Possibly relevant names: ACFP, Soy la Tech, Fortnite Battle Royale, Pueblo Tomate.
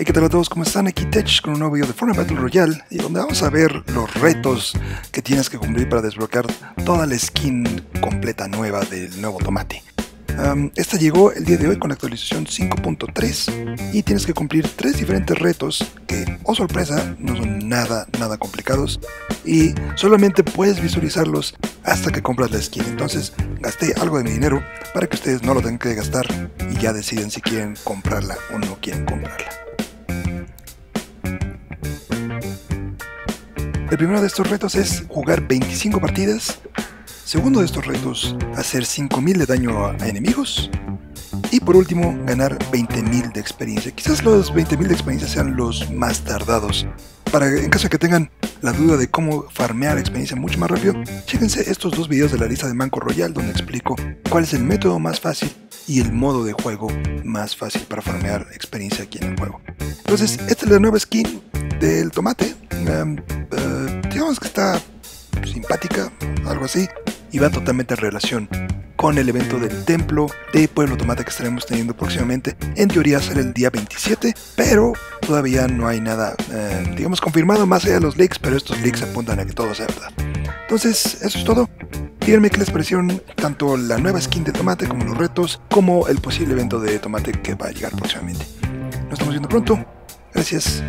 Hey, ¿qué tal a todos? ¿Cómo están? Aquí Tech con un nuevo video de Fortnite Battle Royale, y donde vamos a ver los retos que tienes que cumplir para desbloquear toda la skin completa nueva del nuevo tomate. Esta llegó el día de hoy con la actualización 5.3 y tienes que cumplir 3 diferentes retos que, oh sorpresa, no son nada complicados y solamente puedes visualizarlos hasta que compras la skin. Entonces gasté algo de mi dinero para que ustedes no lo tengan que gastar y ya deciden si quieren comprarla o no quieren comprarla. El primero de estos retos es jugar 25 partidas. Segundo de estos retos, hacer 5000 de daño a enemigos. Y por último, ganar 20000 de experiencia. Quizás los 20000 de experiencia sean los más tardados. En caso de que tengan la duda de cómo farmear experiencia mucho más rápido, chéquense estos dos videos de la lista de Manco Royal, donde explico cuál es el método más fácil y el modo de juego más fácil para farmear experiencia aquí en el juego. Entonces, esta es la nueva skin del tomate. Digamos que está simpática, algo así, y va totalmente en relación con el evento del templo de Pueblo Tomate que estaremos teniendo próximamente. En teoría será el día 27, pero todavía no hay nada digamos confirmado más allá de los leaks, pero estos leaks apuntan a que todo sea verdad. Entonces eso es todo. Díganme qué les parecieron tanto la nueva skin de tomate como los retos, como el posible evento de tomate que va a llegar próximamente. Nos estamos viendo pronto. Gracias.